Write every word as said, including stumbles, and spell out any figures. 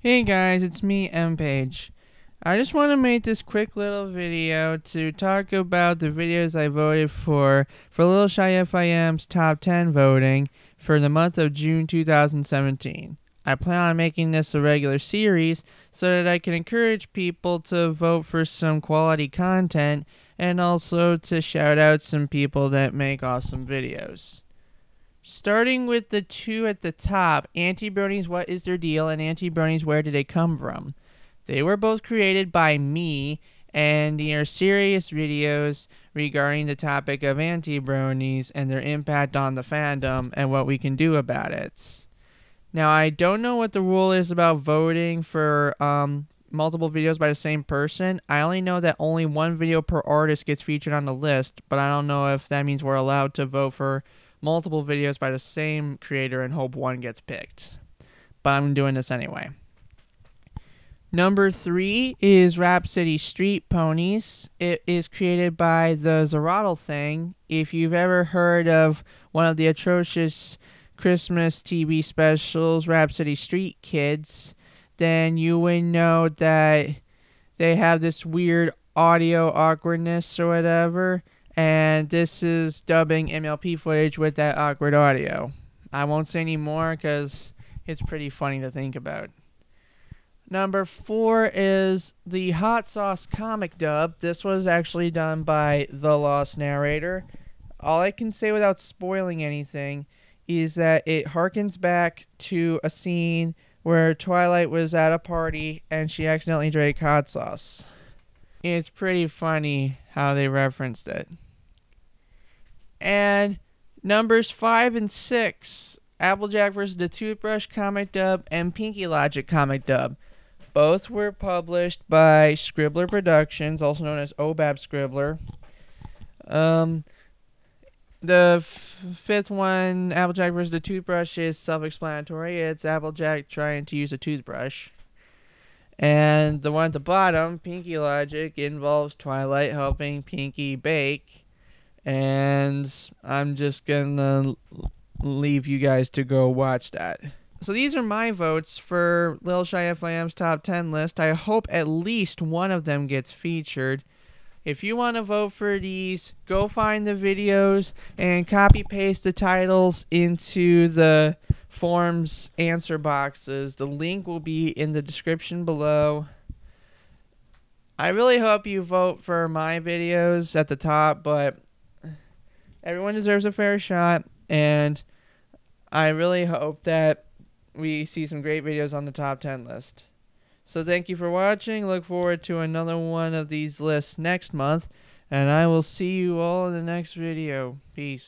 Hey guys, it's me, M-Page. I just want to make this quick little video to talk about the videos I voted for for Little Shy F I M's top ten voting for the month of June two thousand seventeen. I plan on making this a regular series so that I can encourage people to vote for some quality content and also to shout out some people that make awesome videos. Starting with the two at the top, Auntie Bronies What Is Their Deal and Auntie Bronies Where Did They Come From? They were both created by me and they are serious videos regarding the topic of Auntie Bronies and their impact on the fandom and what we can do about it. Now, I don't know what the rule is about voting for um, multiple videos by the same person. I only know that only one video per artist gets featured on the list, but I don't know if that means we're allowed to vote for multiple videos by the same creator and hope one gets picked. But I'm doing this anyway. Number three is Rap City Street Ponies. It is created by the Zorotl thing. If you've ever heard of one of the atrocious Christmas T V specials, Rap City Street Kids, then you would know that they have this weird audio awkwardness or whatever. And this is dubbing M L P footage with that awkward audio. I won't say any more because it's pretty funny to think about. Number four is the Hot Sauce comic dub. This was actually done by The Lost Narrator. All I can say without spoiling anything is that it harkens back to a scene where Twilight was at a party and she accidentally drank hot sauce. It's pretty funny how they referenced it. And numbers five and six, Applejack versus the Toothbrush comic dub and Pinky Logic comic dub. Both were published by Scribbler Productions, also known as Obab Scribbler. Um, the f fifth one, Applejack versus the Toothbrush, is self-explanatory. It's Applejack trying to use a toothbrush. And the one at the bottom, Pinkie Logic, involves Twilight helping Pinkie bake. And I'm just gonna leave you guys to go watch that. So these are my votes for Little Shy F I M's top ten list. I hope at least one of them gets featured. If you want to vote for these, go find the videos and copy paste the titles into the forms answer boxes. The link will be in the description below. I really hope you vote for my videos at the top, but everyone deserves a fair shot, and I really hope that we see some great videos on the top ten list. So thank you for watching. Look forward to another one of these lists next month, and I will see you all in the next video. Peace.